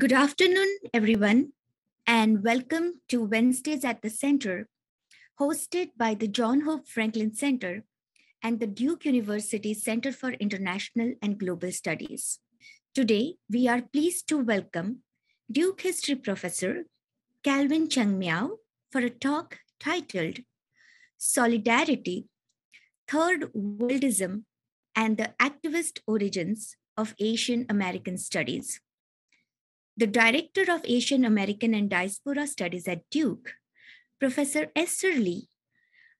Good afternoon, everyone, and welcome to Wednesdays at the Center, hosted by the John Hope Franklin Center and the Duke University Center for International and Global Studies. Today, we are pleased to welcome Duke History Professor Calvin Cheung-Miaw for a talk titled Solidarity, Third Worldism, and the Activist Origins of Asian American Studies. The Director of Asian American and Diaspora Studies at Duke, Professor Esther Lee,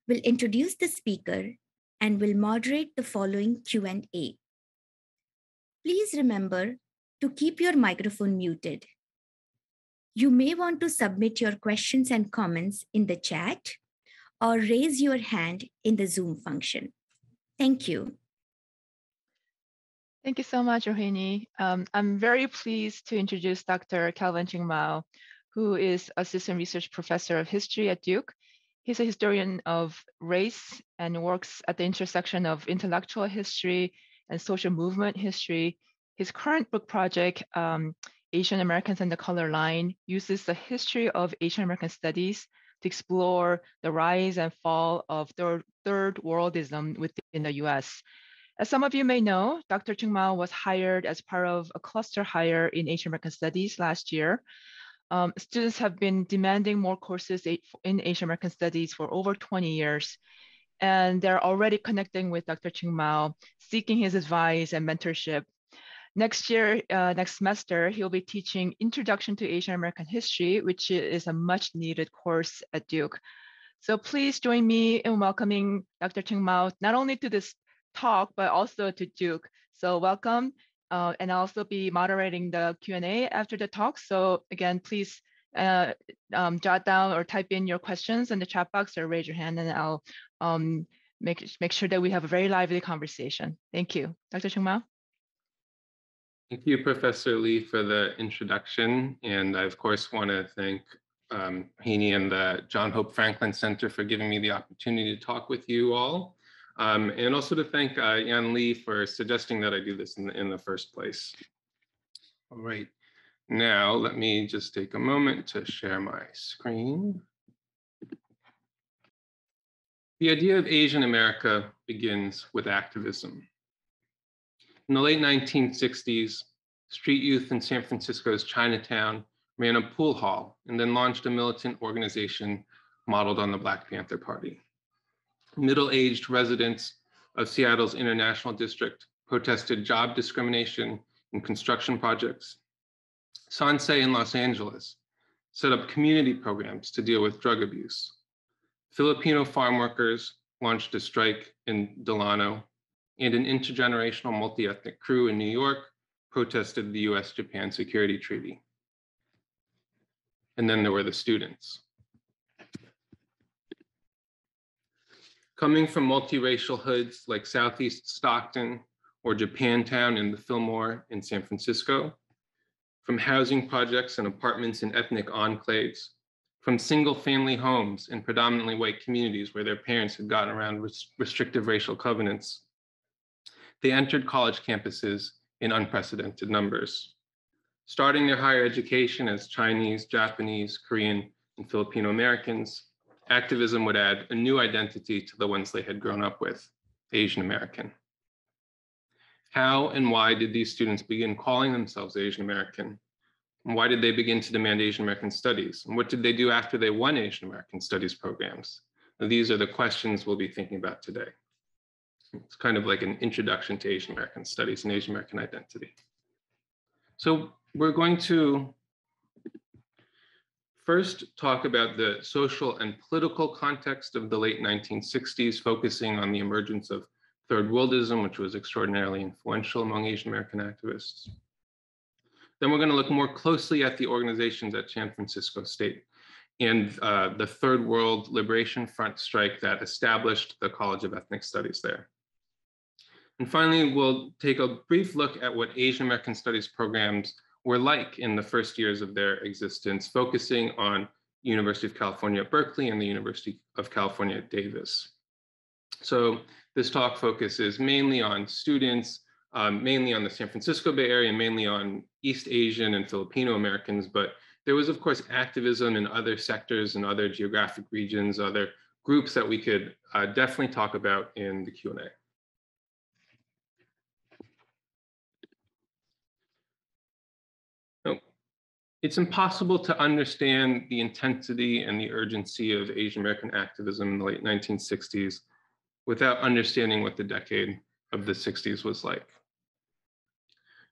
will introduce the speaker and will moderate the following Q&A. Please remember to keep your microphone muted. You may want to submit your questions and comments in the chat or raise your hand in the Zoom function. Thank you. Thank you so much, Rohini. I'm very pleased to introduce Dr. Calvin Cheung-Miaw, who is Assistant Research Professor of History at Duke. He's a historian of race and works at the intersection of intellectual history and social movement history. His current book project, Asian Americans and the Color Line, uses the history of Asian American studies to explore the rise and fall of Third Worldism within the US. As some of you may know, Dr. Cheung-Miaw was hired as part of a cluster hire in Asian American Studies last year. Students have been demanding more courses in Asian American Studies for over 20 years, and they're already connecting with Dr. Cheung-Miaw, seeking his advice and mentorship. Next semester, he'll be teaching Introduction to Asian American History, which is a much needed course at Duke. So please join me in welcoming Dr. Cheung-Miaw, not only to this talk, but also to Duke. So welcome, and I'll also be moderating the Q&A after the talk. So again, please jot down or type in your questions in the chat box or raise your hand, and I'll make sure that we have a very lively conversation. Thank you. Dr. Cheung-Miaw. Thank you, Professor Lee, for the introduction. And I, of course, want to thank Rohini and the John Hope Franklin Center for giving me the opportunity to talk with you all. And also to thank Yan Lee for suggesting that I do this in the first place. All right, now let me just take a moment to share my screen. The idea of Asian America begins with activism. In the late 1960s, street youth in San Francisco's Chinatown ran a pool hall and then launched a militant organization modeled on the Black Panther Party. Middle-aged residents of Seattle's International District protested job discrimination in construction projects. Sansei in Los Angeles set up community programs to deal with drug abuse. Filipino farm workers launched a strike in Delano, and an intergenerational multi-ethnic crew in New York protested the US-Japan Security Treaty. And then there were the students. Coming from multiracial hoods like Southeast Stockton or Japantown in the Fillmore in San Francisco, from housing projects and apartments in ethnic enclaves, from single-family homes in predominantly white communities where their parents had gotten around restrictive racial covenants, they entered college campuses in unprecedented numbers, starting their higher education as Chinese, Japanese, Korean, and Filipino Americans. Activism would add a new identity to the ones they had grown up with, Asian American. How and why did these students begin calling themselves Asian American? And why did they begin to demand Asian American studies? And what did they do after they won Asian American studies programs? Now, these are the questions we'll be thinking about today. It's kind of like an introduction to Asian American studies and Asian American identity. So we're going to first, talk about the social and political context of the late 1960s, focusing on the emergence of Third Worldism, which was extraordinarily influential among Asian American activists. Then we're going to look more closely at the organizations at San Francisco State and the Third World Liberation Front strike that established the College of Ethnic Studies there. And finally, we'll take a brief look at what Asian American studies programs were like in the first years of their existence, focusing on University of California at Berkeley and the University of California at Davis. So this talk focuses mainly on students, mainly on the San Francisco Bay Area, mainly on East Asian and Filipino Americans, but there was, of course, activism in other sectors and other geographic regions, other groups that we could definitely talk about in the Q&A. So, it's impossible to understand the intensity and the urgency of Asian American activism in the late 1960s without understanding what the decade of the 60s was like.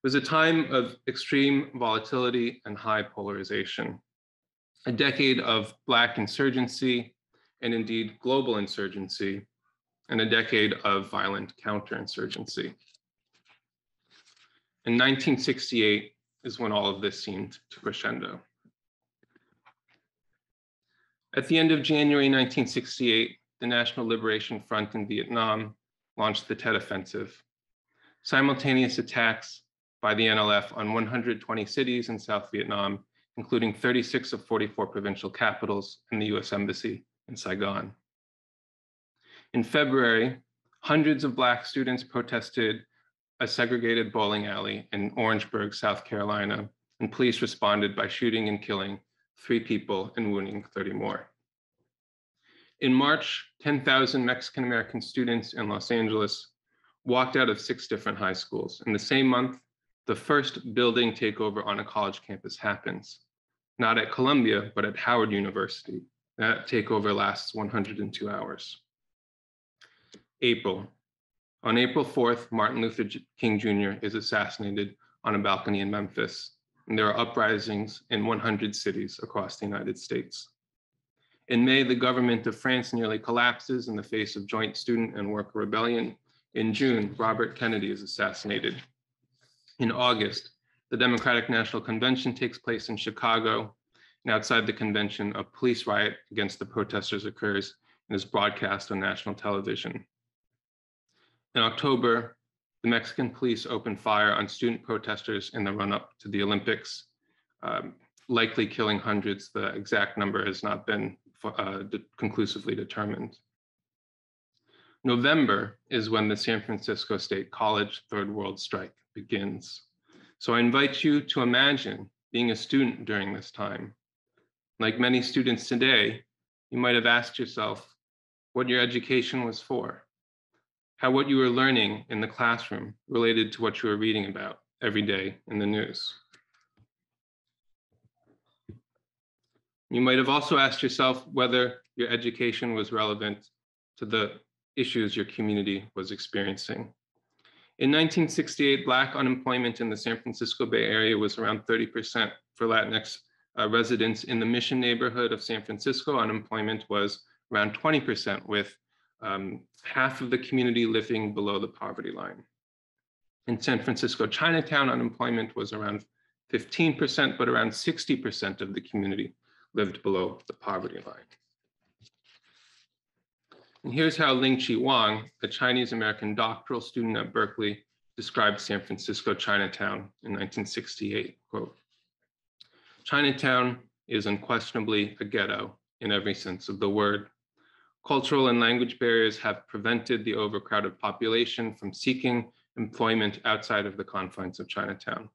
It was a time of extreme volatility and high polarization, a decade of Black insurgency, and indeed global insurgency, and a decade of violent counterinsurgency. In 1968 is when all of this seemed to crescendo. At the end of January 1968, the National Liberation Front in Vietnam launched the Tet Offensive, simultaneous attacks by the NLF on 120 cities in South Vietnam, including 36 of 44 provincial capitals and the US Embassy in Saigon. In February, hundreds of Black students protested a segregated bowling alley in Orangeburg, South Carolina, and police responded by shooting and killing 3 people and wounding 30 more. In March, 10,000 Mexican American students in Los Angeles walked out of 6 different high schools. In the same month, the first building takeover on a college campus happens, not at Columbia, but at Howard University. That takeover lasts 102 hours. April. On April 4th, Martin Luther King Jr. is assassinated on a balcony in Memphis, and there are uprisings in 100 cities across the United States. In May, the government of France nearly collapses in the face of joint student and worker rebellion. In June, Robert Kennedy is assassinated. In August, the Democratic National Convention takes place in Chicago. And outside the convention, a police riot against the protesters occurs and is broadcast on national television. In October, the Mexican police opened fire on student protesters in the run-up to the Olympics, likely killing hundreds. The exact number has not been conclusively determined. November is when the San Francisco State College Third World strike begins. So I invite you to imagine being a student during this time. Like many students today, you might have asked yourself what your education was for, how what you were learning in the classroom related to what you were reading about every day in the news. You might have also asked yourself whether your education was relevant to the issues your community was experiencing. In 1968, Black unemployment in the San Francisco Bay Area was around 30%. For Latinx residents in the Mission neighborhood of San Francisco, unemployment was around 20%, with half of the community living below the poverty line. In San Francisco Chinatown, unemployment was around 15%, but around 60% of the community lived below the poverty line. And here's how Ling-Chi Wang, a Chinese American doctoral student at Berkeley, described San Francisco Chinatown in 1968, quote, "Chinatown is unquestionably a ghetto in every sense of the word. Cultural and language barriers have prevented the overcrowded population from seeking employment outside of the confines of Chinatown.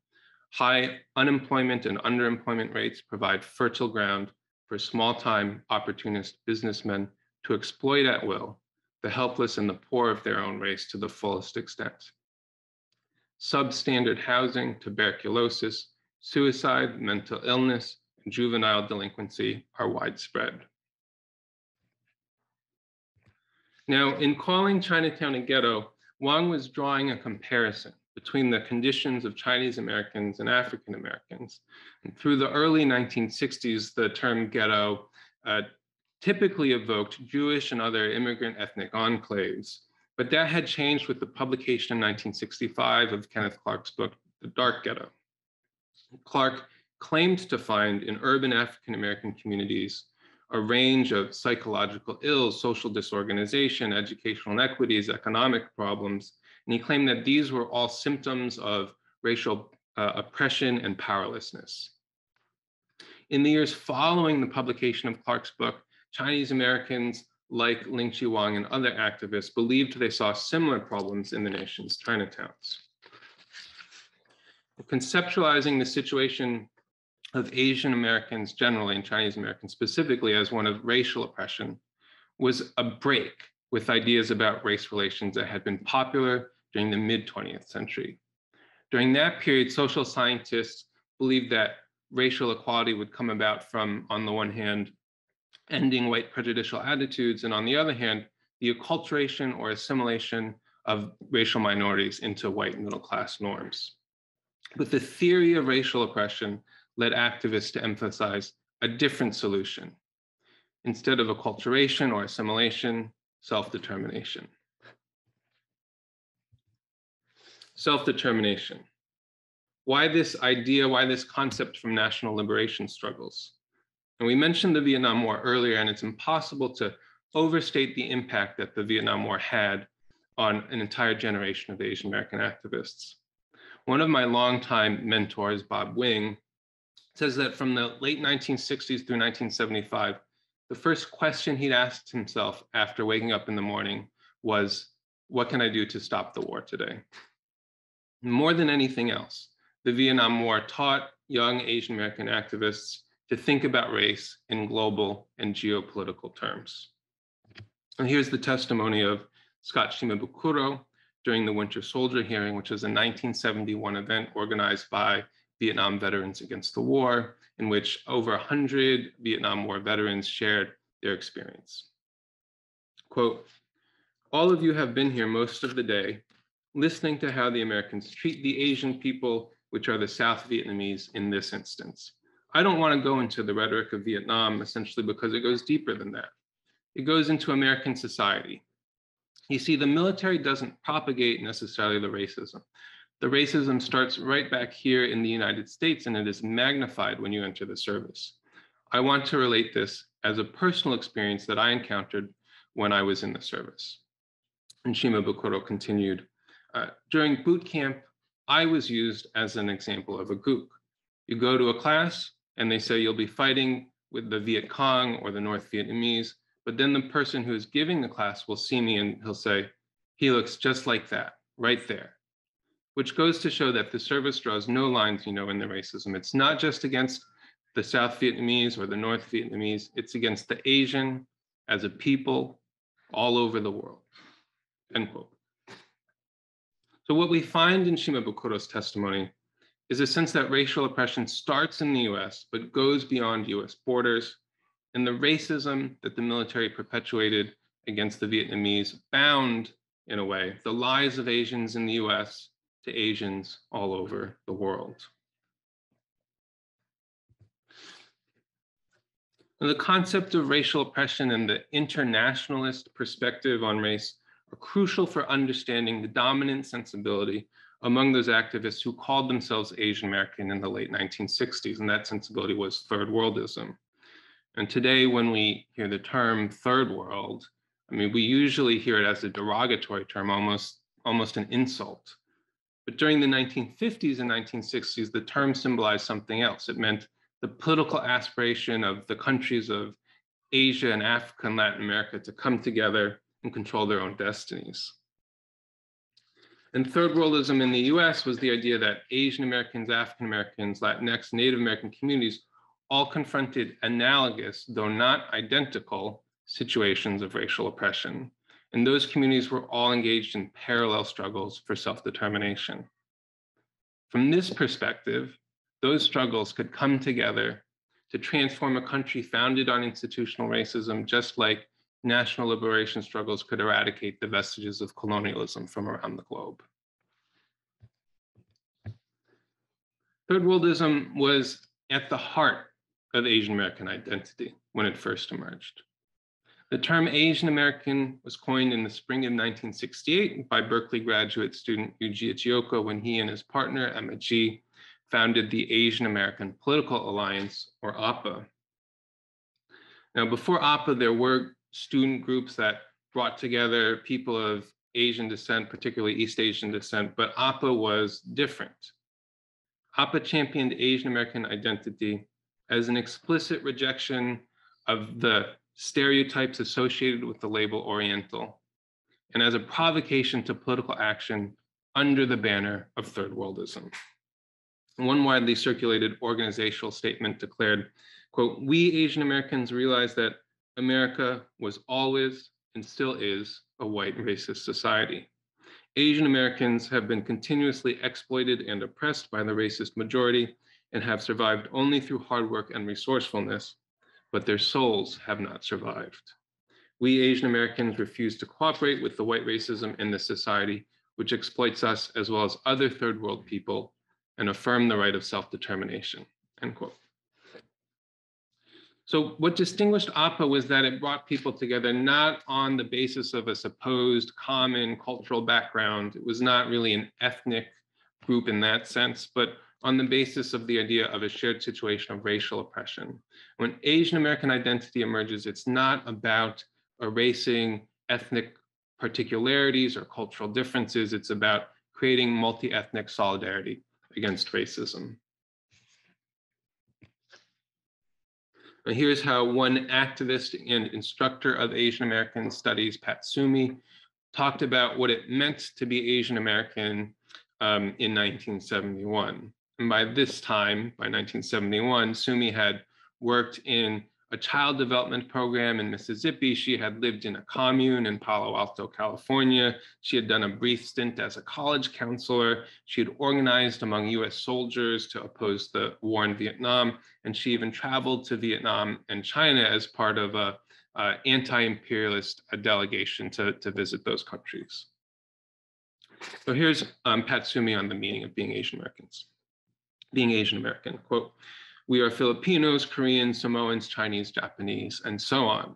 High unemployment and underemployment rates provide fertile ground for small-time opportunist businessmen to exploit at will the helpless and the poor of their own race to the fullest extent. Substandard housing, tuberculosis, suicide, mental illness, and juvenile delinquency are widespread." Now, in calling Chinatown a ghetto, Wang was drawing a comparison between the conditions of Chinese Americans and African Americans. And through the early 1960s, the term ghetto typically evoked Jewish and other immigrant ethnic enclaves, but that had changed with the publication in 1965 of Kenneth Clark's book, The Dark Ghetto. Clark claimed to find in urban African-American communities a range of psychological ills, social disorganization, educational inequities, economic problems, and he claimed that these were all symptoms of racial oppression and powerlessness. In the years following the publication of Clark's book, Chinese Americans like Ling-Chi Wang and other activists believed they saw similar problems in the nation's Chinatowns. conceptualizing the situation of Asian Americans generally and Chinese Americans specifically as one of racial oppression was a break with ideas about race relations that had been popular during the mid-20th century. During that period, social scientists believed that racial equality would come about from, on the one hand, ending white prejudicial attitudes, and on the other hand, the acculturation or assimilation of racial minorities into white middle-class norms. But the theory of racial oppression led activists to emphasize a different solution. Instead of acculturation or assimilation, self-determination. Self-determination. Why this idea, why this concept from national liberation struggles? And we mentioned the Vietnam War earlier, and it's impossible to overstate the impact that the Vietnam War had on an entire generation of Asian American activists. One of my longtime mentors, Bob Wing, says that from the late 1960s through 1975, the first question he'd asked himself after waking up in the morning was, what can I do to stop the war today? More than anything else, the Vietnam War taught young Asian American activists to think about race in global and geopolitical terms. And here's the testimony of Scott Shimabukuro during the Winter Soldier Hearing, which was a 1971 event organized by Vietnam Veterans Against the War, in which over 100 Vietnam War veterans shared their experience. Quote, all of you have been here most of the day, listening to how the Americans treat the Asian people, which are the South Vietnamese in this instance. I don't want to go into the rhetoric of Vietnam, essentially because it goes deeper than that. It goes into American society. You see, the military doesn't propagate necessarily the racism. The racism starts right back here in the United States, and it is magnified when you enter the service. I want to relate this as a personal experience that I encountered when I was in the service. And Shimabukuro continued, during boot camp, I was used as an example of a gook. You go to a class and they say you'll be fighting with the Viet Cong or the North Vietnamese, but then the person who is giving the class will see me and he'll say, he looks just like that, right there. Which goes to show that the service draws no lines, in the racism. It's not just against the South Vietnamese or the North Vietnamese, it's against the Asian as a people all over the world, end quote. So what we find in Shimabukuro's testimony is a sense that racial oppression starts in the US, but goes beyond US borders. And the racism that the military perpetuated against the Vietnamese bound, in a way, the lives of Asians in the US to Asians all over the world. And the concept of racial oppression and the internationalist perspective on race are crucial for understanding the dominant sensibility among those activists who called themselves Asian American in the late 1960s, and that sensibility was Third Worldism. And today, when we hear the term Third World, we usually hear it as a derogatory term, almost an insult. But during the 1950s and 1960s, the term symbolized something else. It meant the political aspiration of the countries of Asia and Africa and Latin America to come together and control their own destinies. And Third Worldism in the US was the idea that Asian Americans, African Americans, Latinx, Native American communities all confronted analogous, though not identical, situations of racial oppression. And those communities were all engaged in parallel struggles for self-determination. From this perspective, those struggles could come together to transform a country founded on institutional racism, just like national liberation struggles could eradicate the vestiges of colonialism from around the globe. Third Worldism was at the heart of Asian American identity when it first emerged. The term Asian American was coined in the spring of 1968 by Berkeley graduate student Yuji Ichioka when he and his partner, Emma G, founded the Asian American Political Alliance, or APA. Now, before APA, there were student groups that brought together people of Asian descent, particularly East Asian descent, but APA was different. APA championed Asian American identity as an explicit rejection of the stereotypes associated with the label Oriental, and as a provocation to political action under the banner of Third Worldism. One widely circulated organizational statement declared, quote, "We Asian Americans realize that America was always and still is a white racist society. Asian Americans have been continuously exploited and oppressed by the racist majority and have survived only through hard work and resourcefulness, but their souls have not survived. We Asian Americans refuse to cooperate with the white racism in this society, which exploits us as well as other third world people, and affirm the right of self-determination," end quote. So what distinguished APA was that it brought people together not on the basis of a supposed common cultural background. It was not really an ethnic group in that sense, but on the basis of the idea of a shared situation of racial oppression. When Asian American identity emerges, it's not about erasing ethnic particularities or cultural differences. It's about creating multi-ethnic solidarity against racism. And here's how one activist and instructor of Asian American Studies, Pat Sumi, talked about what it meant to be Asian American in 1971. And by this time, by 1971, Sumi had worked in a child development program in Mississippi. She had lived in a commune in Palo Alto, California. She had done a brief stint as a college counselor. She had organized among US soldiers to oppose the war in Vietnam. And she even traveled to Vietnam and China as part of a anti-imperialist delegation to visit those countries. So here's Pat Sumi on the meaning of being Asian Americans. Being Asian American, quote, "We are Filipinos, Koreans, Samoans, Chinese, Japanese, and so on.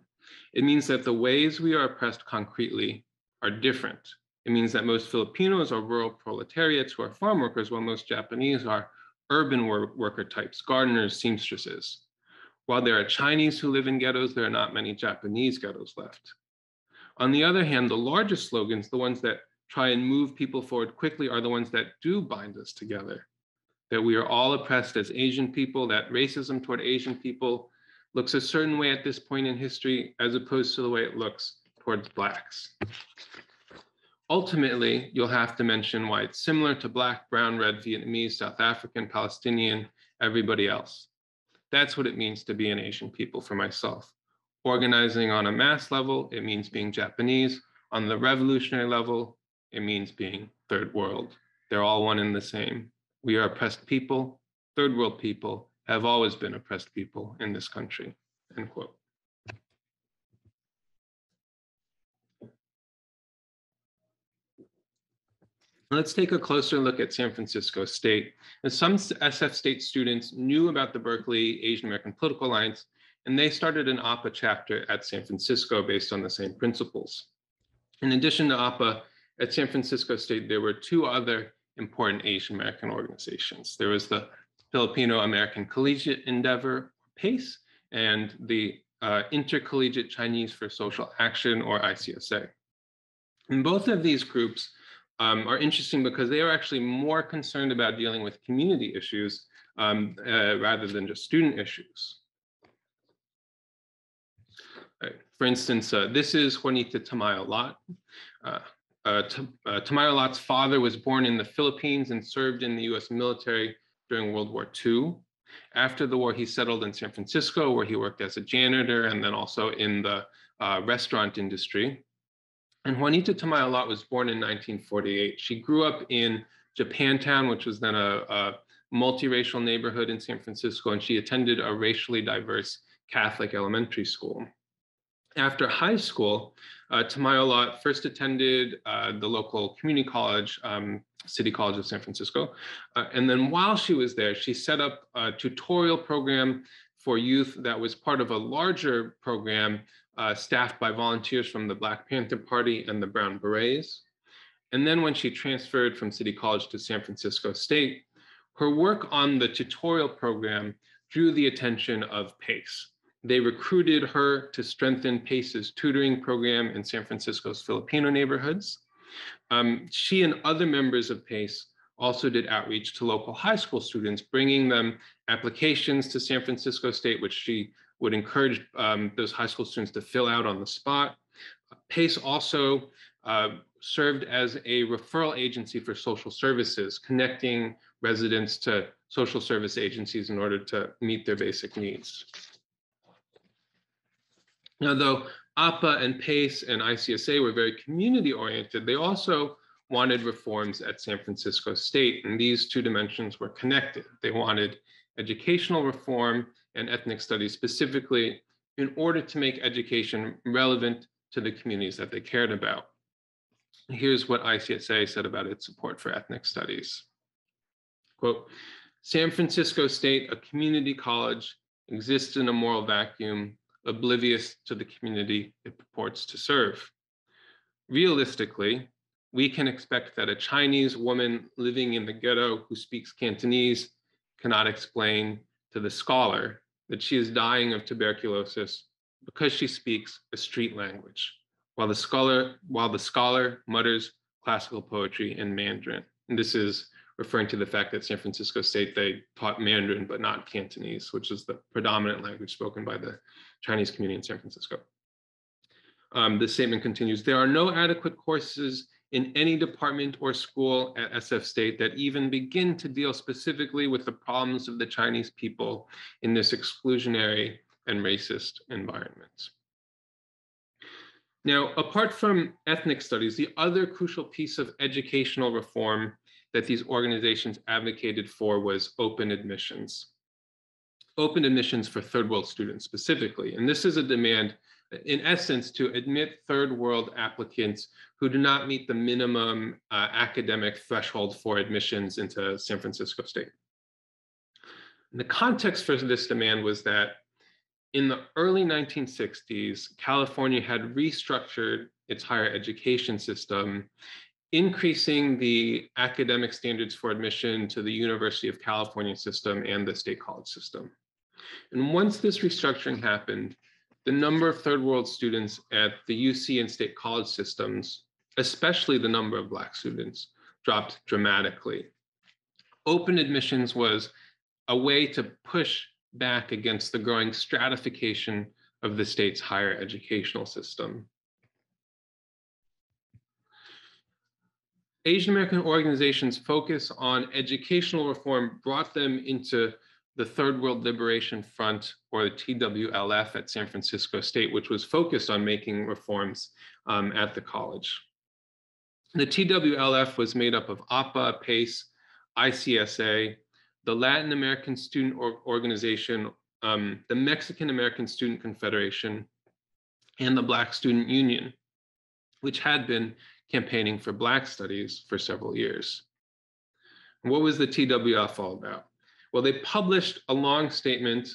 It means that the ways we are oppressed concretely are different. It means that most Filipinos are rural proletariats who are farm workers, while most Japanese are urban worker types, gardeners, seamstresses. While there are Chinese who live in ghettos, there are not many Japanese ghettos left. On the other hand, the largest slogans, the ones that try and move people forward quickly, are the ones that do bind us together. That we are all oppressed as Asian people, that racism toward Asian people looks a certain way at this point in history as opposed to the way it looks towards Blacks. Ultimately, you'll have to mention why it's similar to Black, Brown, Red, Vietnamese, South African, Palestinian, everybody else. That's what it means to be an Asian people for myself. Organizing on a mass level, it means being Japanese. On the revolutionary level, it means being Third World. They're all one and the same. We are oppressed people. Third world people have always been oppressed people in this country," end quote. Let's take a closer look at San Francisco State. And some SF State students knew about the Berkeley Asian American Political Alliance, and they started an APA chapter at San Francisco based on the same principles. In addition to APA, at San Francisco State, there were two other important Asian American organizations. There was the Filipino American Collegiate Endeavor, PACE, and the Intercollegiate Chinese for Social Action, or ICSA. And both of these groups are interesting because they are actually more concerned about dealing with community issues rather than just student issues. Right. For instance, this is Juanita Tamayo Lott. Tamayo Lott's father was born in the Philippines and served in the US military during World War II. After the war, he settled in San Francisco, where he worked as a janitor and then also in the restaurant industry. And Juanita Tamayo Lott was born in 1948. She grew up in Japantown, which was then a multiracial neighborhood in San Francisco, and she attended a racially diverse Catholic elementary school. After high school, Tamayo Lott first attended the local community college, City College of San Francisco. And then while she was there, she set up a tutorial program for youth that was part of a larger program staffed by volunteers from the Black Panther Party and the Brown Berets. And then when she transferred from City College to San Francisco State, her work on the tutorial program drew the attention of PACE. They recruited her to strengthen PACE's tutoring program in San Francisco's Filipino neighborhoods. She and other members of PACE also did outreach to local high school students, bringing them applications to San Francisco State, which she would encourage those high school students to fill out on the spot. PACE also served as a referral agency for social services, connecting residents to social service agencies in order to meet their basic needs. Now, though APA and PACE and ICSA were very community-oriented, they also wanted reforms at San Francisco State, and these two dimensions were connected. They wanted educational reform and ethnic studies specifically in order to make education relevant to the communities that they cared about. Here's what ICSA said about its support for ethnic studies. Quote, San Francisco State, a community college, exists in a moral vacuum, oblivious to the community it purports to serve. Realistically, we can expect that a Chinese woman living in the ghetto who speaks Cantonese cannot explain to the scholar that she is dying of tuberculosis because she speaks a street language, while the scholar mutters classical poetry in Mandarin. And this is referring to the fact that San Francisco State, they taught Mandarin, but not Cantonese, which is the predominant language spoken by the Chinese community in San Francisco. The statement continues, there are no adequate courses in any department or school at SF State that even begin to deal specifically with the problems of the Chinese people in this exclusionary and racist environment. Now, apart from ethnic studies, the other crucial piece of educational reform that these organizations advocated for was open admissions for third world students specifically. And this is a demand, in essence, to admit third world applicants who do not meet the minimum academic threshold for admissions into San Francisco State. And the context for this demand was that in the early 1960s, California had restructured its higher education system, increasing the academic standards for admission to the University of California system and the state college system. And once this restructuring happened, the number of third world students at the UC and state college systems, especially the number of Black students, dropped dramatically. Open admissions was a way to push back against the growing stratification of the state's higher educational system. Asian American organizations' focus on educational reform brought them into the Third World Liberation Front, or the TWLF at San Francisco State, which was focused on making reforms at the college. The TWLF was made up of APA, PACE, ICSA, the Latin American Student Organization, the Mexican American Student Confederation, and the Black Student Union, which had been campaigning for Black studies for several years. What was the TWLF all about? Well, they published a long statement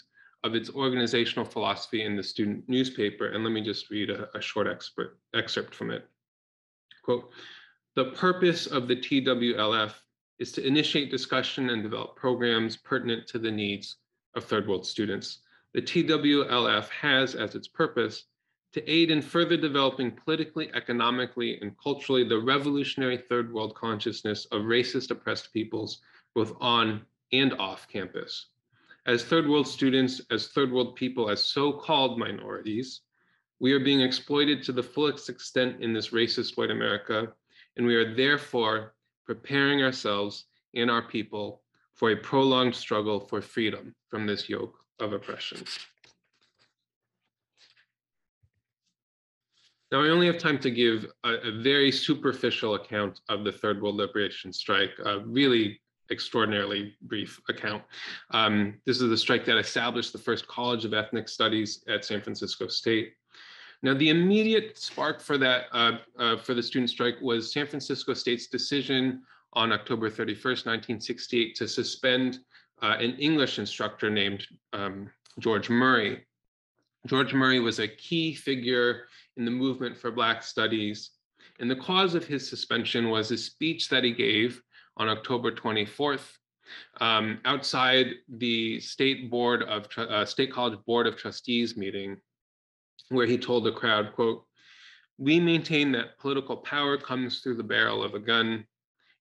of its organizational philosophy in the student newspaper, and let me just read a short excerpt from it. Quote, the purpose of the TWLF is to initiate discussion and develop programs pertinent to the needs of third world students. The TWLF has as its purpose to aid in further developing politically, economically, and culturally the revolutionary third world consciousness of racist oppressed peoples, both on and off campus. As third world students, as third world people, as so-called minorities, we are being exploited to the fullest extent in this racist white America, and we are therefore preparing ourselves and our people for a prolonged struggle for freedom from this yoke of oppression. Now, I only have time to give a very superficial account of the Third World Liberation Strike, a really extraordinarily brief account. This is the strike that established the first College of Ethnic Studies at San Francisco State. Now, the immediate spark for that, for the student strike was San Francisco State's decision on October 31st, 1968, to suspend an English instructor named George Murray. George Murray was a key figure in the movement for Black studies, and the cause of his suspension was a speech that he gave on October 24th outside the State College Board of Trustees meeting, where he told the crowd, quote, we maintain that political power comes through the barrel of a gun.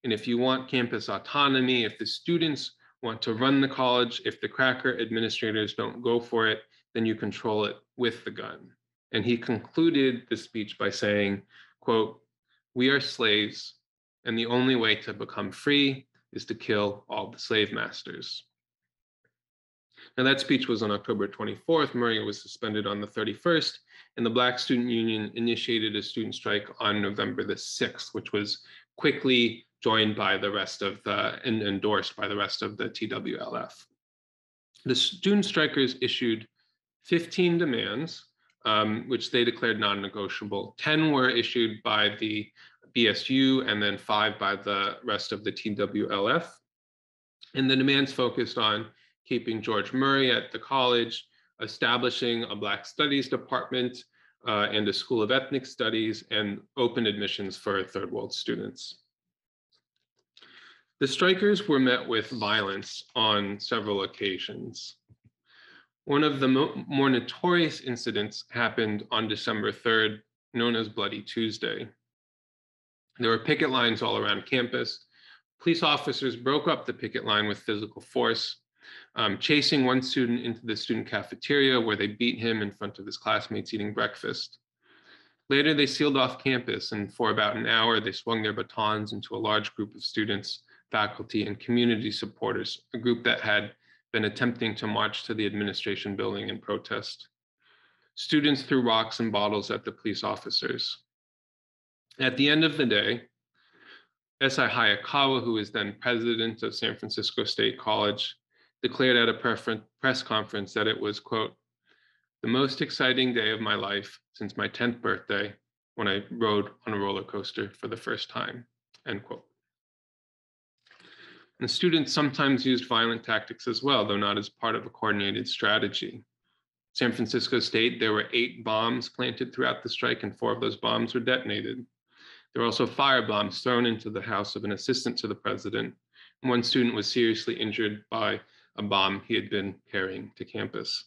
And if you want campus autonomy, if the students want to run the college, if the cracker administrators don't go for it, then you control it with the gun. And he concluded the speech by saying, quote, we are slaves, and the only way to become free is to kill all the slave masters. Now, that speech was on October 24th. Murray was suspended on the 31st, and the Black Student Union initiated a student strike on November the 6th, which was quickly joined by the rest of the, and endorsed by the rest of the TWLF. The student strikers issued 15 demands, which they declared non-negotiable. 10 were issued by the BSU and then 5 by the rest of the TWLF. And the demands focused on keeping George Murray at the college, establishing a Black Studies department and a School of Ethnic Studies, and open admissions for Third World students. The strikers were met with violence on several occasions. One of the more notorious incidents happened on December 3rd, known as Bloody Tuesday. There were picket lines all around campus. Police officers broke up the picket line with physical force, chasing one student into the student cafeteria where they beat him in front of his classmates eating breakfast. Later, they sealed off campus, and for about an hour, they swung their batons into a large group of students, faculty, and community supporters, a group that had been attempting to march to the administration building in protest. Students threw rocks and bottles at the police officers. At the end of the day, S.I. Hayakawa, who was then president of San Francisco State College, declared at a press conference that it was, quote, the most exciting day of my life since my 10th birthday, when I rode on a roller coaster for the first time, end quote. And students sometimes used violent tactics as well, though not as part of a coordinated strategy. San Francisco State, there were 8 bombs planted throughout the strike, and 4 of those bombs were detonated. There were also fire bombs thrown into the house of an assistant to the president. And one student was seriously injured by a bomb he had been carrying to campus.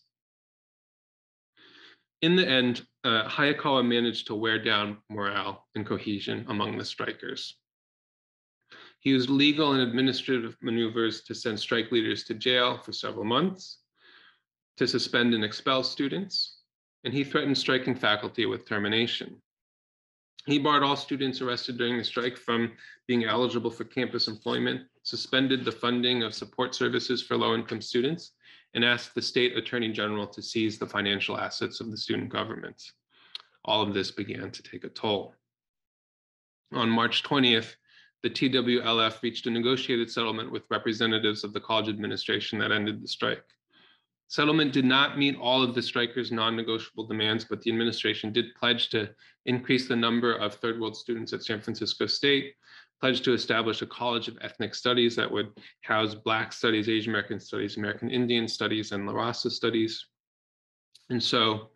In the end, Hayakawa managed to wear down morale and cohesion among the strikers. He used legal and administrative maneuvers to send strike leaders to jail for several months, to suspend and expel students, and he threatened striking faculty with termination. He barred all students arrested during the strike from being eligible for campus employment, suspended the funding of support services for low-income students, and asked the state attorney general to seize the financial assets of the student government. All of this began to take a toll. On March 20th, the TWLF reached a negotiated settlement with representatives of the college administration that ended the strike. Settlement did not meet all of the strikers' non-negotiable demands, but the administration did pledge to increase the number of Third World students at San Francisco State, pledged to establish a College of Ethnic Studies that would house Black Studies, Asian American Studies, American Indian Studies, and La Raza Studies. And so,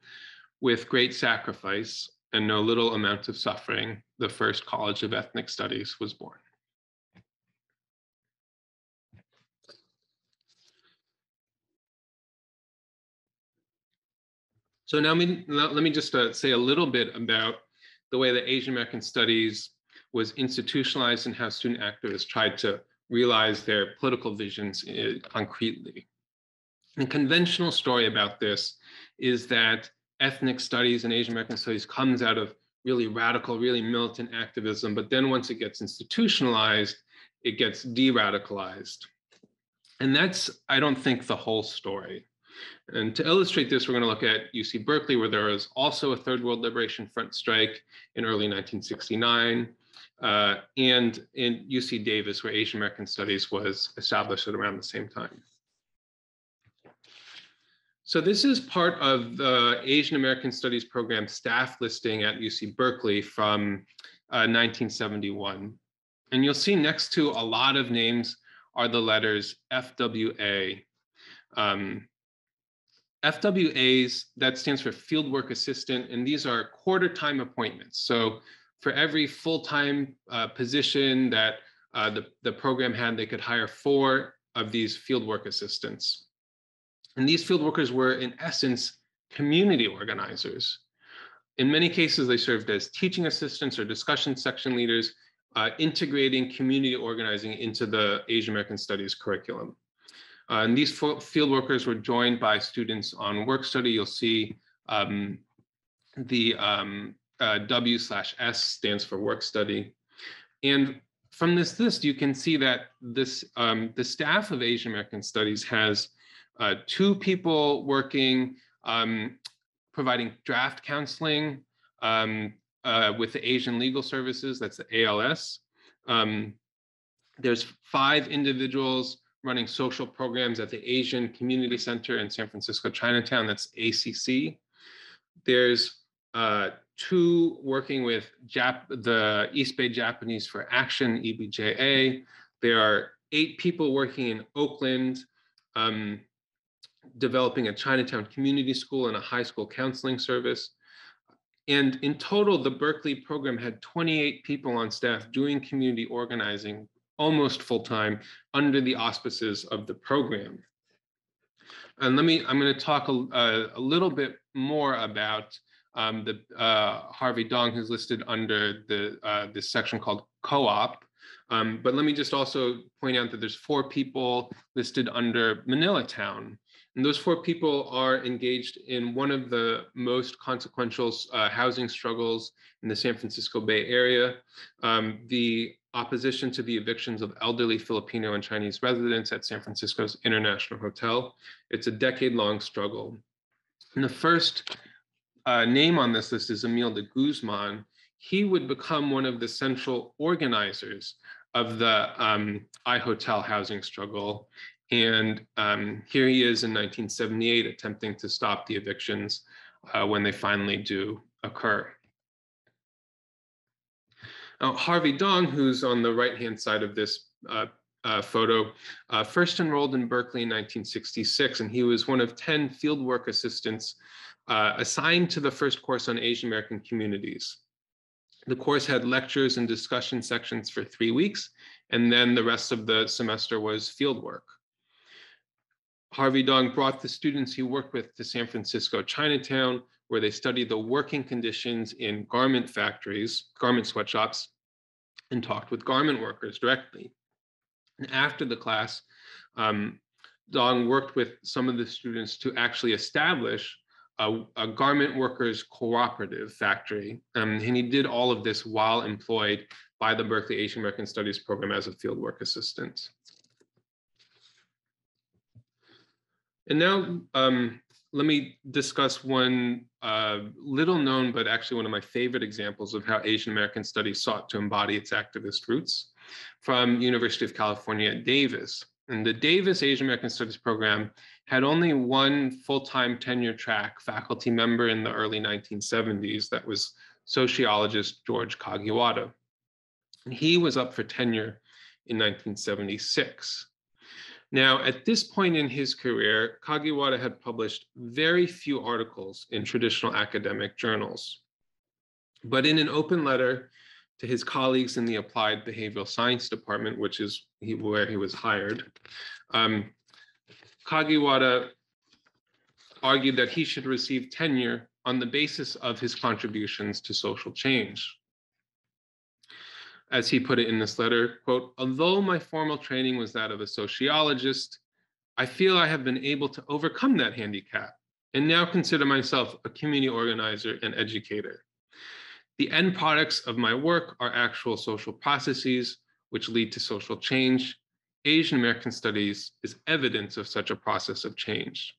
with great sacrifice and no little amount of suffering, the first College of Ethnic Studies was born. So now let me just say a little bit about the way that Asian American Studies was institutionalized and how student activists tried to realize their political visions concretely. The conventional story about this is that ethnic studies and Asian American Studies comes out of really radical, really militant activism, but then once it gets institutionalized, it gets de-radicalized. And that's, I don't think, the whole story. And to illustrate this, we're going to look at UC Berkeley, where there was also a Third World Liberation Front strike in early 1969, and in UC Davis, where Asian American Studies was established at around the same time. So this is part of the Asian American Studies program staff listing at UC Berkeley from 1971. And you'll see next to a lot of names are the letters FWA. FWAs, that stands for Fieldwork Assistant, and these are quarter-time appointments. So for every full-time position that the program had, they could hire 4 of these fieldwork assistants. And these fieldworkers were, in essence, community organizers. In many cases, they served as teaching assistants or discussion section leaders, integrating community organizing into the Asian American Studies curriculum. And these field workers were joined by students on work study. You'll see the W/S stands for work study. And from this list, you can see that this the staff of Asian American Studies has 2 people working, providing draft counseling with the Asian Legal Services, that's the ALS. There's 5 individuals running social programs at the Asian Community Center in San Francisco, Chinatown, that's ACC. There's 2 working with the East Bay Japanese for Action, EBJA. There are 8 people working in Oakland, developing a Chinatown community school and a high school counseling service. And in total, the Berkeley program had 28 people on staff doing community organizing almost full-time under the auspices of the program. And I'm going to talk a little bit more about Harvey Dong, who's listed under this section called co-op. But let me just also point out that there's 4 people listed under Manila Town. And those 4 people are engaged in one of the most consequential housing struggles in the San Francisco Bay Area, the opposition to the evictions of elderly Filipino and Chinese residents at San Francisco's International Hotel. It's a decade-long struggle. And the first name on this list is Emil de Guzman. He would become one of the central organizers of the iHotel housing struggle. And here he is in 1978 attempting to stop the evictions when they finally do occur. Now, Harvey Dong, who's on the right-hand side of this photo, first enrolled in Berkeley in 1966, and he was one of 10 fieldwork assistants assigned to the first course on Asian American communities. The course had lectures and discussion sections for 3 weeks, and then the rest of the semester was fieldwork. Harvey Dong brought the students he worked with to San Francisco Chinatown, where they studied the working conditions in garment factories, garment sweatshops, and talked with garment workers directly. And after the class, Dong worked with some of the students to actually establish a garment workers cooperative factory. And he did all of this while employed by the Berkeley Asian American Studies program as a fieldwork assistant. And now let me discuss one little known, but actually one of my favorite examples of how Asian American Studies sought to embody its activist roots from University of California at Davis. And the Davis Asian American Studies program had only one full-time tenure track faculty member in the early 1970s. That was sociologist George Kagiwada. And he was up for tenure in 1976. Now, at this point in his career, Kagiwada had published very few articles in traditional academic journals. But in an open letter to his colleagues in the Applied Behavioral Science Department, which is where he was hired, Kagiwada argued that he should receive tenure on the basis of his contributions to social change. As he put it in this letter, quote, "Although my formal training was that of a sociologist, I feel I have been able to overcome that handicap and now consider myself a community organizer and educator. The end products of my work are actual social processes which lead to social change. Asian American Studies is evidence of such a process of change."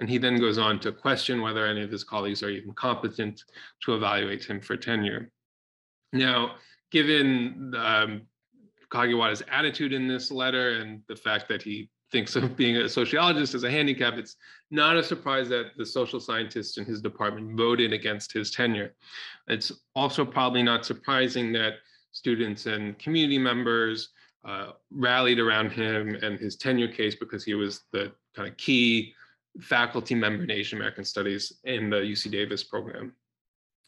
And he then goes on to question whether any of his colleagues are even competent to evaluate him for tenure. Now, given Kagiwada's attitude in this letter and the fact that he thinks of being a sociologist as a handicap, it's not a surprise that the social scientists in his department voted against his tenure. It's also probably not surprising that students and community members rallied around him and his tenure case, because he was the kind of key faculty member in Asian American Studies in the UC Davis program.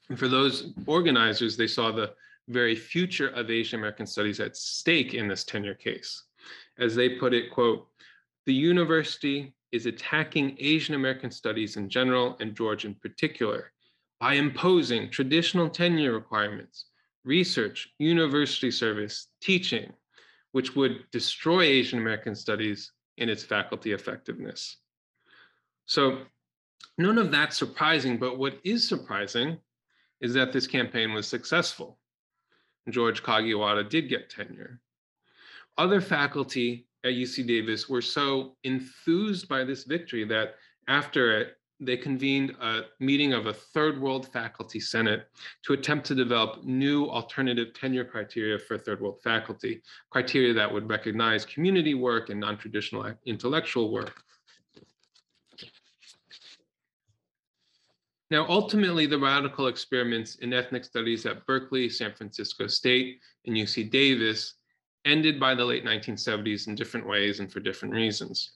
And for those organizers, they saw the very future of Asian American Studies at stake in this tenure case. As they put it, quote, "The university is attacking Asian American Studies in general and George in particular by imposing traditional tenure requirements, research, university service, teaching, which would destroy Asian American Studies and its faculty effectiveness." So none of that's surprising, but what is surprising is that this campaign was successful. George Kagiwada did get tenure. Other faculty at UC Davis were so enthused by this victory that after it, they convened a meeting of a Third World Faculty Senate to attempt to develop new alternative tenure criteria for Third World faculty, criteria that would recognize community work and non-traditional intellectual work. Now, ultimately, the radical experiments in ethnic studies at Berkeley, San Francisco State, and UC Davis ended by the late 1970s in different ways and for different reasons.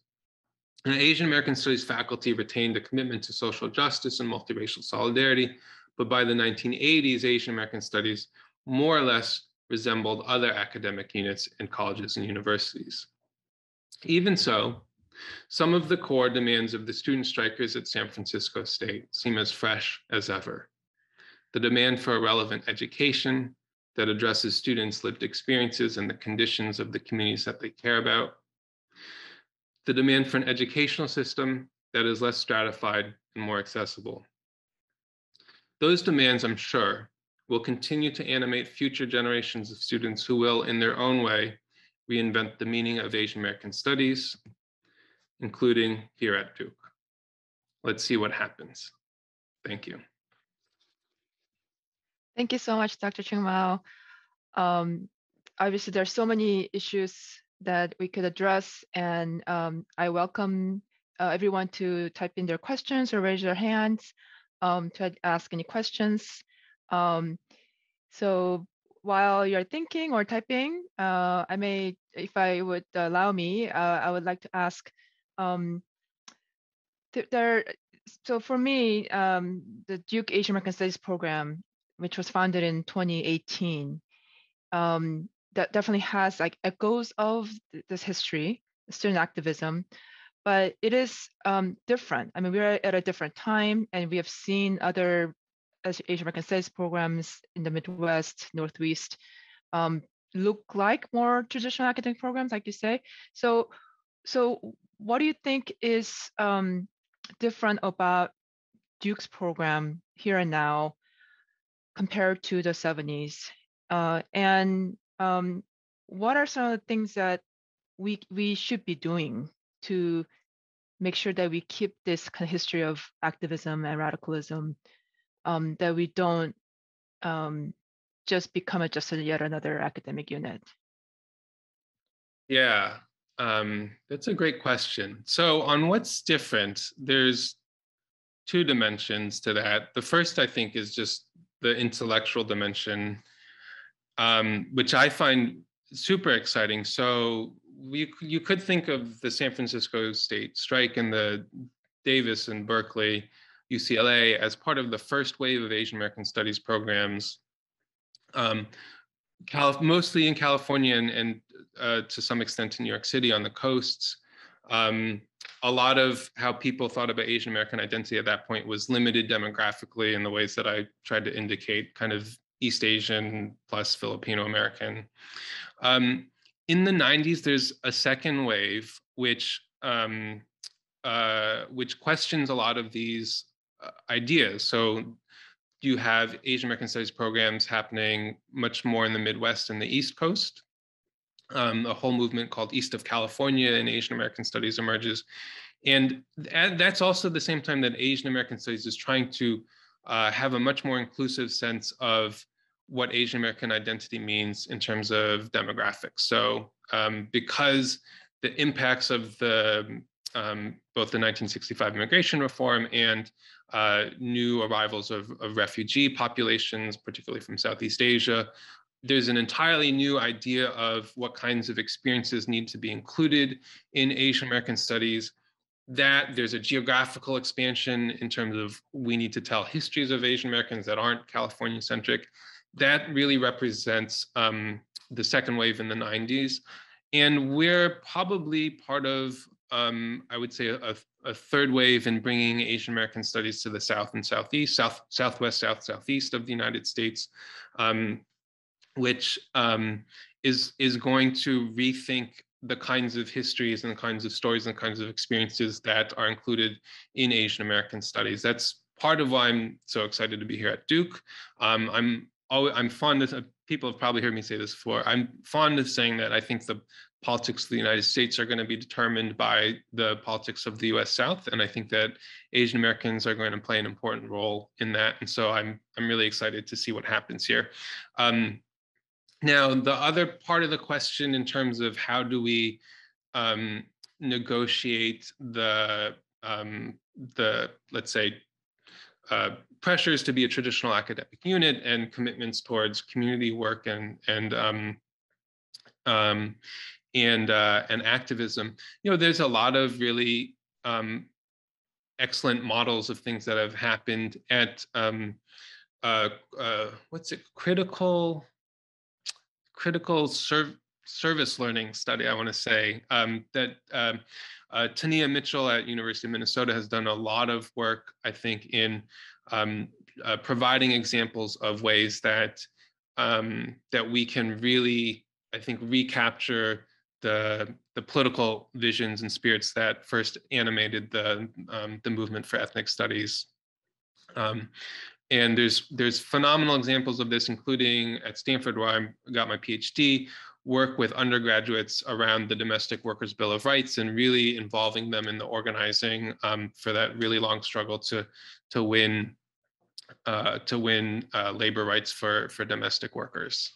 And Asian American Studies faculty retained a commitment to social justice and multiracial solidarity, but by the 1980s, Asian American Studies more or less resembled other academic units in colleges and universities. Even so, some of the core demands of the student strikers at San Francisco State seem as fresh as ever. The demand for a relevant education that addresses students' lived experiences and the conditions of the communities that they care about, the demand for an educational system that is less stratified and more accessible. Those demands, I'm sure, will continue to animate future generations of students who will, in their own way, reinvent the meaning of Asian American studies, including here at Duke. Let's see what happens. Thank you. Thank you so much, Dr. Cheung-Miaw. Obviously, there are so many issues that we could address, and I welcome everyone to type in their questions or raise their hands to ask any questions. So while you're thinking or typing, I may, if I would allow me, I would like to ask, so for me, the Duke Asian American Studies program, which was founded in 2018, that definitely has like echoes of this history, student activism, but it is different. I mean, we are at a different time, and we have seen other Asian American Studies programs in the Midwest, Northwest, look like more traditional academic programs, like you say. So what do you think is different about Duke's program here and now compared to the 70s? And what are some of the things that we should be doing to make sure that we keep this kind of history of activism and radicalism, that we don't just become just yet another academic unit? Yeah, that's a great question. So on what's different, there's two dimensions to that. The first, I think, is just the intellectual dimension, which I find super exciting. So you could think of the San Francisco State strike and the Davis and Berkeley, UCLA as part of the first wave of Asian American Studies programs, mostly in California and to some extent in New York City on the coasts. A lot of how people thought about Asian American identity at that point was limited demographically in the ways that I tried to indicate, kind of East Asian plus Filipino American. In the 90s, there's a second wave, which questions a lot of these ideas. So you have Asian American Studies programs happening much more in the Midwest and the East Coast. A whole movement called East of California in Asian American Studies emerges. And that's also the same time that Asian American Studies is trying to have a much more inclusive sense of what Asian American identity means in terms of demographics. So because the impacts of both the 1965 immigration reform and new arrivals of refugee populations, particularly from Southeast Asia, there's an entirely new idea of what kinds of experiences need to be included in Asian American Studies. That there's a geographical expansion in terms of we need to tell histories of Asian Americans that aren't California centric. That really represents the second wave in the 90s. And we're probably part of, I would say, a third wave in bringing Asian American Studies to the South and Southeast, Southwest, Southeast of the United States, which is going to rethink the kinds of histories and the kinds of stories and the kinds of experiences that are included in Asian American Studies. That's part of why I'm so excited to be here at Duke. I'm fond of, people have probably heard me say this before, I'm fond of saying that I think the politics of the United States are going to be determined by the politics of the US South. And I think that Asian Americans are going to play an important role in that. And so I'm really excited to see what happens here. Now, the other part of the question in terms of how do we negotiate the let's say, pressures to be a traditional academic unit and commitments towards community work and activism. You know, there's a lot of really excellent models of things that have happened at critical service learning study, I want to say, that Tania Mitchell at University of Minnesota has done a lot of work, I think, in providing examples of ways that that we can really, I think, recapture the political visions and spirits that first animated the movement for ethnic studies. And there's phenomenal examples of this, including at Stanford, where I got my PhD, work with undergraduates around the Domestic Workers' Bill of Rights and really involving them in the organizing for that really long struggle to win labor rights for domestic workers.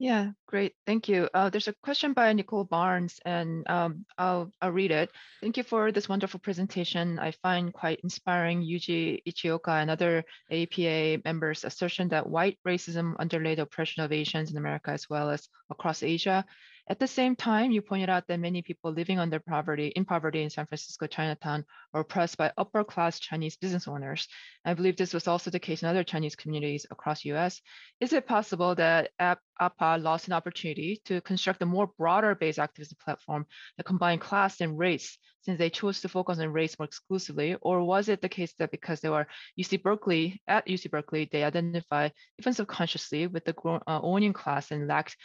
Yeah, great. Thank you. There's a question by Nicole Barnes, and I'll read it. Thank you for this wonderful presentation. I find quite inspiring Yuji Ichioka and other APA members' assertion that white racism underlay the oppression of Asians in America as well as across Asia. At the same time, you pointed out that many people living under poverty in San Francisco Chinatown are oppressed by upper-class Chinese business owners. I believe this was also the case in other Chinese communities across U.S. Is it possible that APA lost an opportunity to construct a more broader-based activism platform that combined class and race, since they chose to focus on race more exclusively? Or was it the case that because they were at UC Berkeley, they identify even subconsciously with the owning class and lacked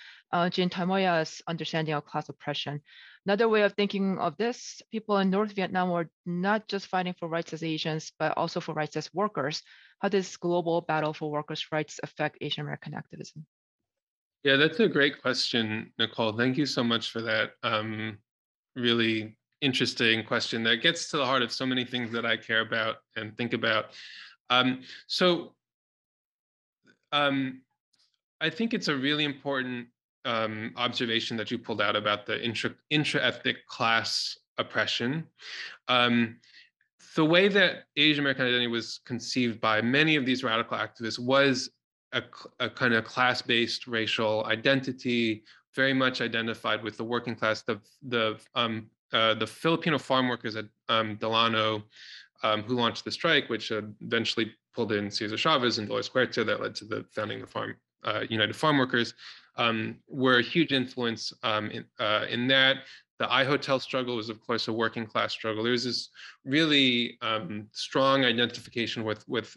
Jean Tamoya's understanding of class oppression? Another way of thinking of this, people in North Vietnam were not just fighting for rights as Asians, but also for rights as workers. How does global battle for workers' rights affect Asian American activism? Yeah, that's a great question, Nicole. Thank you so much for that really interesting question that gets to the heart of so many things that I care about and think about. I think it's a really important observation that you pulled out about the intra-ethnic class oppression. The way that Asian American identity was conceived by many of these radical activists was a kind of class-based racial identity, very much identified with the working class. The Filipino farm workers at Delano, who launched the strike, which eventually pulled in Cesar Chavez and Dolores Huerta, that led to the founding of United Farm Workers, were a huge influence in that. The iHotel struggle was, of course, a working class struggle. There was this really strong identification with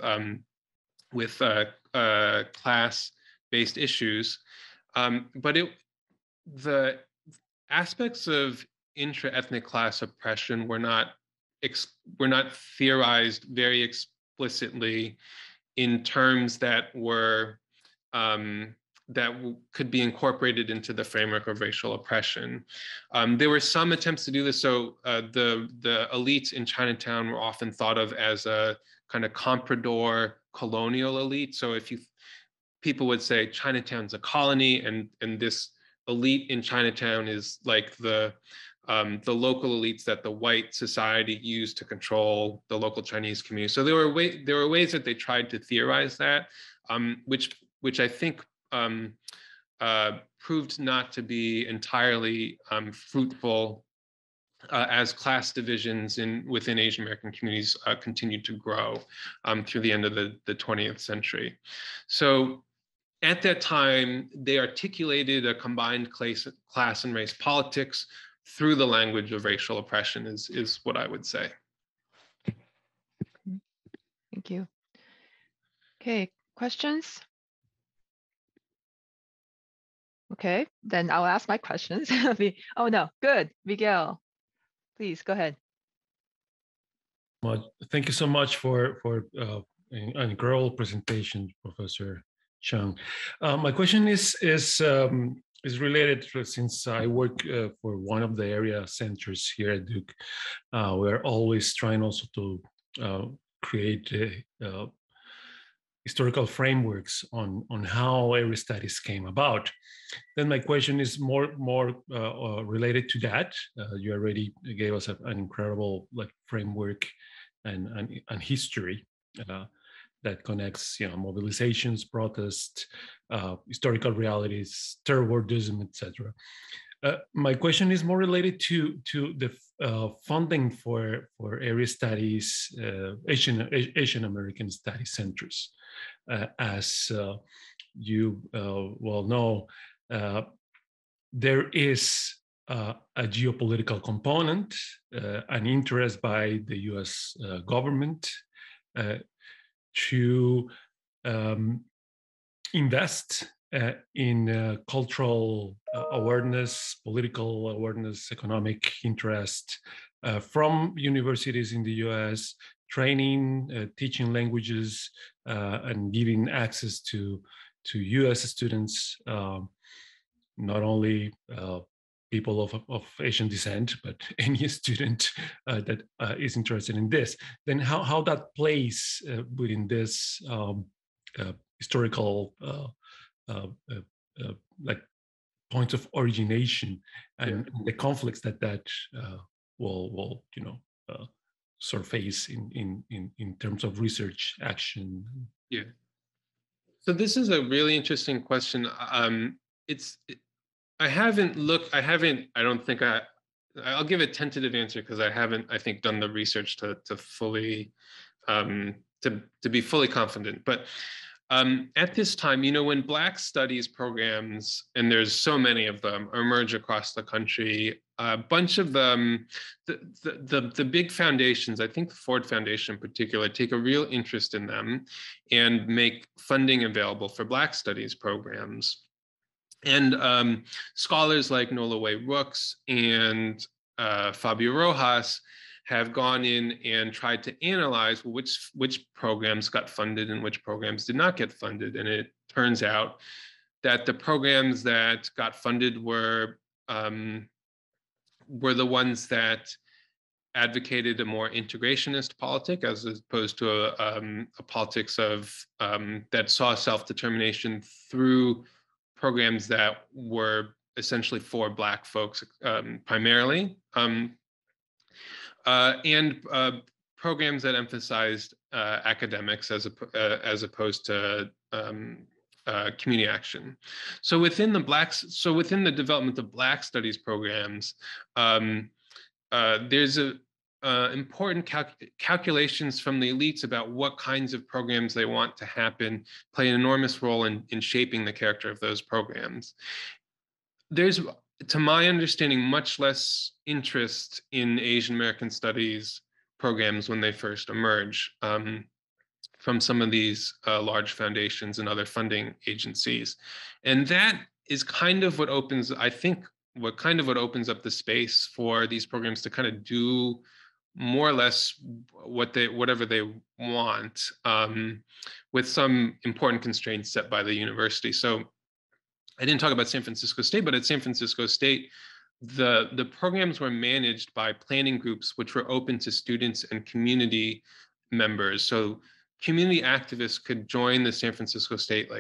class-based issues, but the aspects of intra-ethnic class oppression were not theorized very explicitly in terms that were could be incorporated into the framework of racial oppression. There were some attempts to do this. So the elites in Chinatown were often thought of as a kind of comprador colonial elite. So if people would say Chinatown's a colony, and this elite in Chinatown is like the local elites that the white society used to control the local Chinese community. So there were ways that they tried to theorize that, which I think proved not to be entirely fruitful as class divisions within Asian American communities continued to grow through the end of the 20th century. So at that time, they articulated a combined class and race politics through the language of racial oppression is what I would say. Thank you. Okay, questions? Okay, then I'll ask my questions. Oh no, good, Miguel, please go ahead. Thank you so much for an incredible presentation, Professor Cheung. My question is related to, since I work for one of the area centers here at Duke, we're always trying also to create historical frameworks on how area studies came about. Then my question is more related to that. You already gave us an incredible framework and history that connects mobilizations, protests, historical realities, third worldism, etc. My question is more related to the funding for area studies, Asian American Studies centers. As you well know, there is a geopolitical component, an interest by the US government to invest in cultural awareness, political awareness, economic interest from universities in the US, training, teaching languages, and giving access to US students, not only people of Asian descent, but any student that is interested in this. Then how that plays within this historical points of origination and the conflicts that will surface in terms of research action. Yeah. So this is a really interesting question. I'll give a tentative answer because I haven't done the research to fully to be fully confident. But at this time, when Black studies programs, and there's so many of them, emerge across the country, a bunch of them, the big foundations, I think the Ford Foundation in particular, take a real interest in them and make funding available for Black studies programs. And scholars like Nolaway Rooks and Fabio Rojas have gone in and tried to analyze which programs got funded and which programs did not get funded. And it turns out that the programs that got funded were the ones that advocated a more integrationist politic as opposed to a politics of that saw self-determination through programs that were essentially for Black folks primarily. And programs that emphasized academics as opposed to community action. So within the development of Black studies programs, there's a important calculations from the elites about what kinds of programs they want to happen play an enormous role in shaping the character of those programs. There's, to my understanding, much less interest in Asian American Studies programs when they first emerge from some of these large foundations and other funding agencies. And that is kind of what opens, I think, what opens up the space for these programs to kind of do more or less whatever they want with some important constraints set by the university. So I didn't talk about San Francisco State, but at San Francisco State, the programs were managed by planning groups, which were open to students and community members. So community activists could join the San Francisco State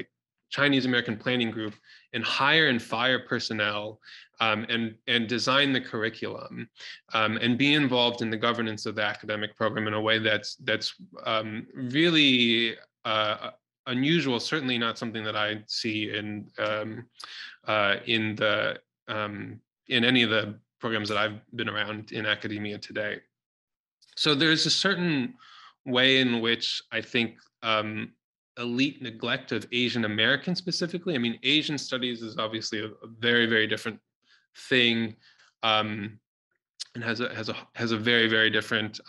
Chinese American Planning Group and hire and fire personnel and design the curriculum and be involved in the governance of the academic program in a way that's really unusual, certainly not something that I see in any of the programs that I've been around in academia today. So there's a certain way in which I think elite neglect of Asian Americans specifically. I mean, Asian studies is obviously a very, very different thing, and has a very, very different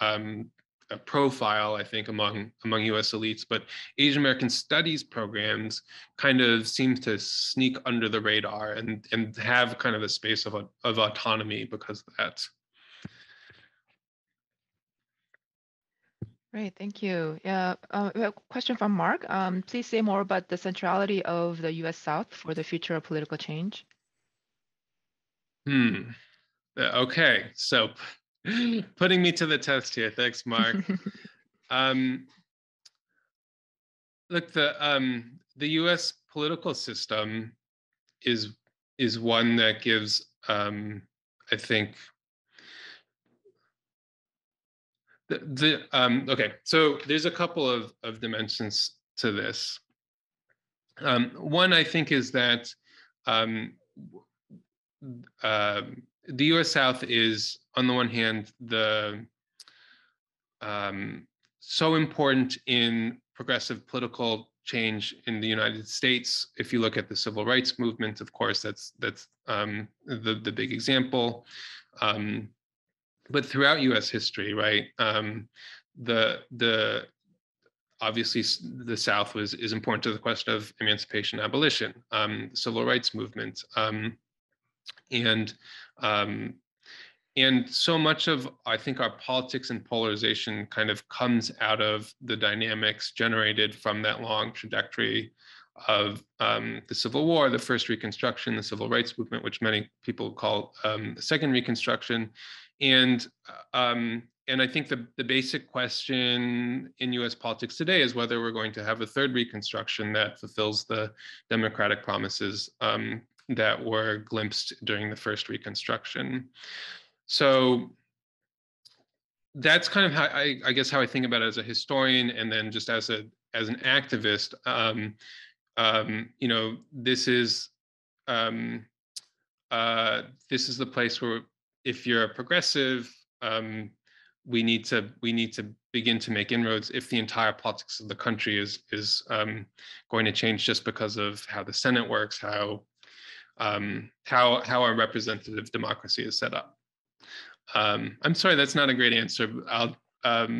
a profile, I think, among US elites, but Asian American Studies programs kind of seems to sneak under the radar and have kind of a space of autonomy because of that. Great, thank you. Yeah, we have a question from Mark. Please say more about the centrality of the U.S. South for the future of political change. Okay, so putting me to the test here. Thanks, Mark. Look, the U.S. political system is one that gives, I think, okay, so there's a couple of dimensions to this. One, I think, is that the U.S. South is, on the one hand, so important in progressive political change in the United States. If you look at the civil rights movement, of course, that's the big example. But throughout U.S. history, right, obviously the South is important to the question of emancipation, abolition, the civil rights movement, and so much of, I think, our politics and polarization kind of comes out of the dynamics generated from that long trajectory of the Civil War, the first Reconstruction, the Civil Rights Movement, which many people call the second Reconstruction. And I think the basic question in U.S. politics today is whether we're going to have a third Reconstruction that fulfills the democratic promises that were glimpsed during the first Reconstruction. So that's kind of how I guess how I think about it as a historian, and then just as an activist. You know, this is the place where, if you're a progressive, we need to begin to make inroads if the entire politics of the country is going to change just because of how the Senate works, how our representative democracy is set up. I'm sorry, that's not a great answer. I'll have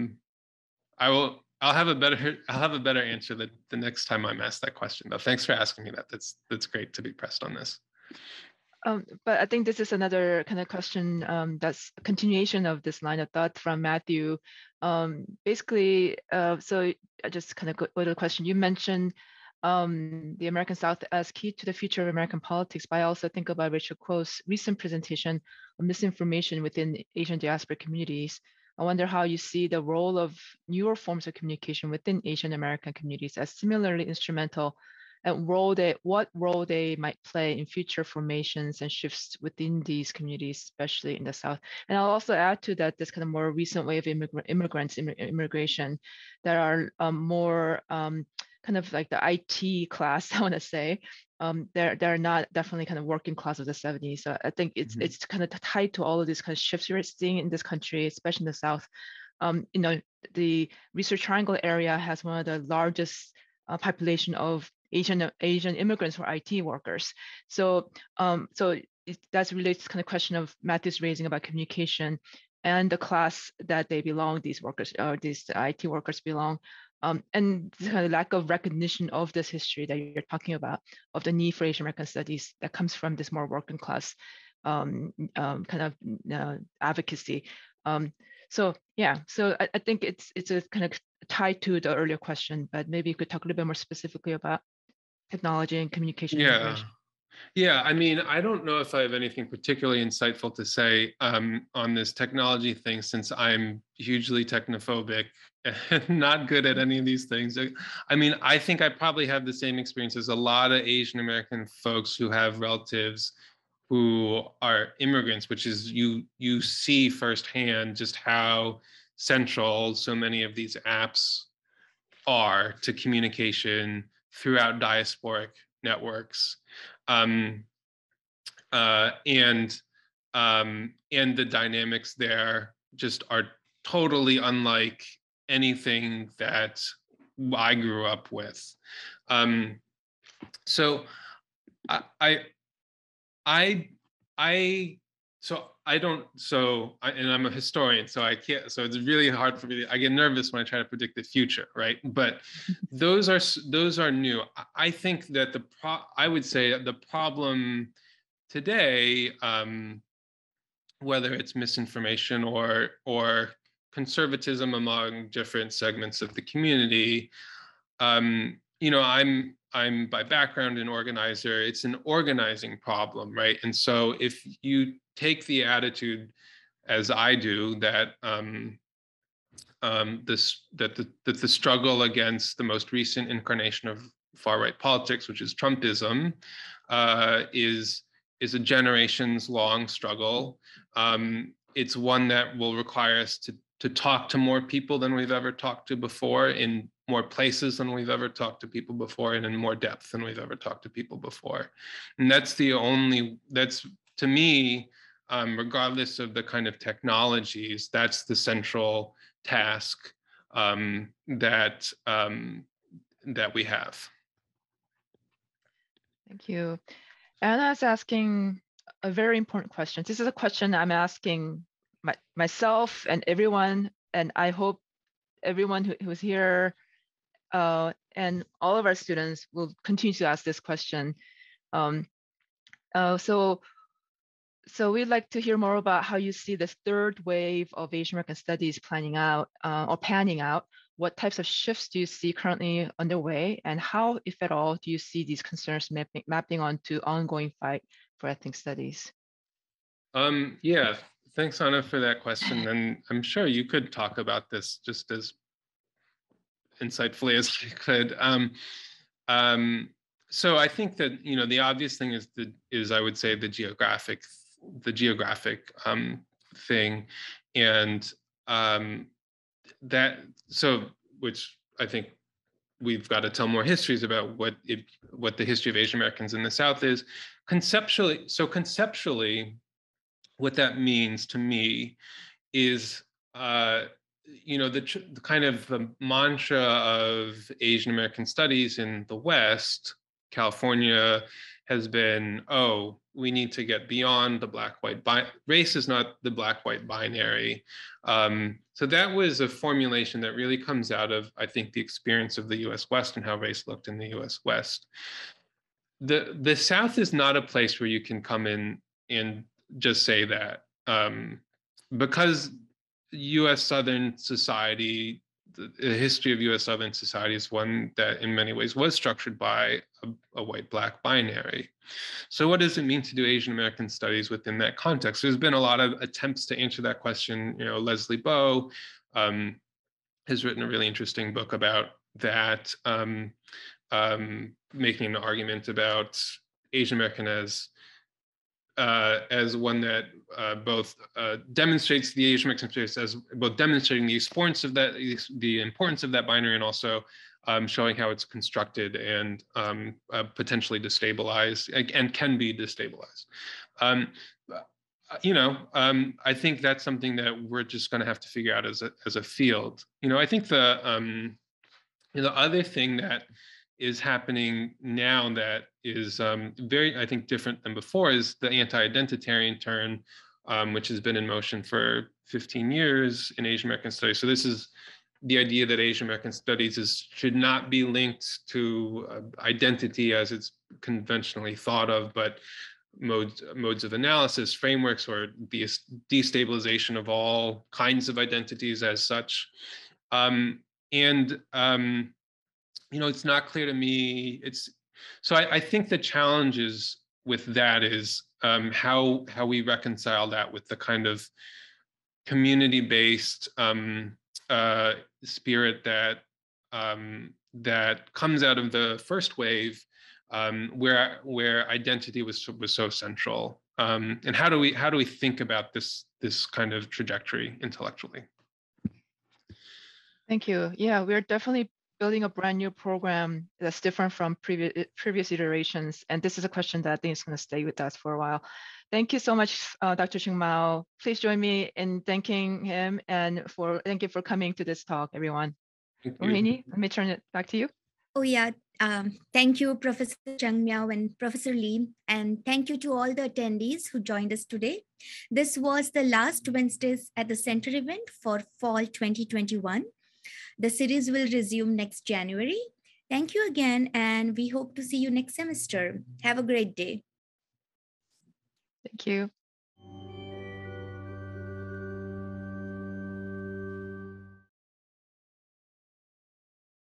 a better answer the next time I'm asked that question. Though thanks for asking me that. That's great to be pressed on this. But I think this is another kind of question that's a continuation of this line of thought from Matthew. So I just kind of go to the question you mentioned, the American South as key to the future of American politics, but I also think about Rachel Kuo's recent presentation on misinformation within Asian diaspora communities. I wonder how you see the role of newer forms of communication within Asian American communities as similarly instrumental, and what role they might play in future formations and shifts within these communities, especially in the South. And I'll also add to that this kind of more recent wave of immigration that are more kind of like the IT class, I want to say. They're not definitely kind of working class of the 70s. So I think it's kind of tied to all of these kind of shifts we're seeing in this country, especially in the South. You know, the Research Triangle area has one of the largest population of Asian immigrants or IT workers. So that relates to kind of question of Matthew's raising about communication and the class that they belong, these IT workers belong, and the kind of lack of recognition of this history that you're talking about, of the need for Asian American studies that comes from this more working class kind of advocacy. So I think it's a kind of tied to the earlier question, but maybe you could talk a little bit more specifically about technology and communication. Yeah, I mean, I don't know if I have anything particularly insightful to say on this technology thing, since I'm hugely technophobic and not good at any of these things. I mean, I think I probably have the same experience as a lot of Asian American folks who have relatives who are immigrants, which is you see firsthand just how central so many of these apps are to communication throughout diasporic networks, and the dynamics there just are totally unlike anything that I grew up with. So I'm a historian, so I can't. So it's really hard for me. I get nervous when I try to predict the future, right? But those are new. I think that I would say that the problem today, whether it's misinformation or conservatism among different segments of the community. You know, I'm by background an organizer. It's an organizing problem, right? And so if you take the attitude, as I do, that the struggle against the most recent incarnation of far-right politics, which is Trumpism, is a generations-long struggle. It's one that will require us to talk to more people than we've ever talked to before, in more places than we've ever talked to people before, and in more depth than we've ever talked to people before. And that's the only, that's to me, regardless of the kind of technologies, that's the central task that we have. Thank you. Anna's asking a very important question. This is a question I'm asking myself and everyone, and I hope everyone who's here and all of our students will continue to ask this question. So we'd like to hear more about how you see this third wave of Asian American studies planning out or panning out. What types of shifts do you see currently underway, and how, if at all, do you see these concerns mapping onto ongoing fight for ethnic studies? Yeah, thanks, Anna, for that question. And I'm sure you could talk about this just as insightfully as you could. So I think that, you know, the obvious thing is I would say the geographic thing, and that, so, which I think we've got to tell more histories about what the history of Asian Americans in the South is. Conceptually, what that means to me is, you know, the kind of the mantra of Asian American studies in the West, California, has been, oh, we need to get beyond the black-white, race is not the black-white binary. So that was a formulation that really comes out of, I think, the experience of the US West and how race looked in the US West. The South is not a place where you can come in and just say that, because US Southern society, the history of US Southern society is one that in many ways was structured by a white-black binary. So what does it mean to do Asian American studies within that context? There's been a lot of attempts to answer that question. You know, Leslie Bow has written a really interesting book about that, making an argument about Asian American as one that both demonstrates the Asian American experience as both demonstrating the importance of that binary, and also showing how it's constructed and potentially destabilized and can be destabilized. You know, I think that's something that we're just going to have to figure out as a field. You know, I think the other thing that is happening now that is very, I think, different than before is the anti-identitarian turn, which has been in motion for 15 years in Asian American studies. So this is the idea that Asian American studies should not be linked to identity as it's conventionally thought of, but modes of analysis, frameworks, or the destabilization of all kinds of identities as such. You know, it's not clear to me. So I think the challenges with that is how we reconcile that with the kind of community-based spirit that comes out of the first wave, where identity was so central. And how do we think about this kind of trajectory intellectually? Thank you. Yeah, we're definitely building a brand new program that's different from previous iterations. And this is a question that I think is going to stay with us for a while. Thank you so much, Dr. Cheung-Miaw. Please join me in thanking him, and thank you for coming to this talk, everyone. Rohini, let me turn it back to you. Oh, yeah. Thank you, Professor Cheung-Miaw and Professor Lee. And thank you to all the attendees who joined us today. This was the last Wednesdays at the Center event for fall 2021. The series will resume next January. Thank you again, and we hope to see you next semester. Have a great day. Thank you.